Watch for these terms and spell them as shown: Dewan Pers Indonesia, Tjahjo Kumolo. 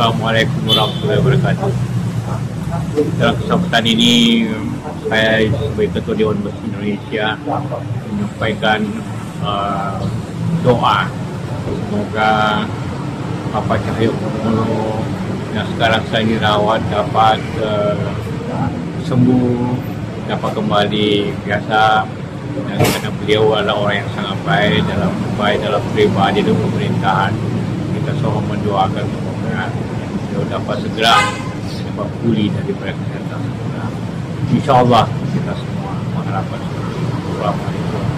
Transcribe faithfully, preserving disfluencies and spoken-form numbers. Assalamualaikum warahmatullahi wabarakatuh. Dalam kesempatan ini saya sebagai Ketua Dewan Pers Indonesia menyampaikan uh, doa semoga Bapak Tjahjo Kumolo yang sekarang saya dirawat dapat uh, sembuh, dapat kembali biasa, dan karena beliau adalah orang yang sangat baik dalam baik dalam pribadi dan pemerintahan. Kita semua mendoakan semoga beliau dapat segera dapat pulih dari kesehatan segera. Insya Allah kita semua mengharapkan. Assalamualaikum.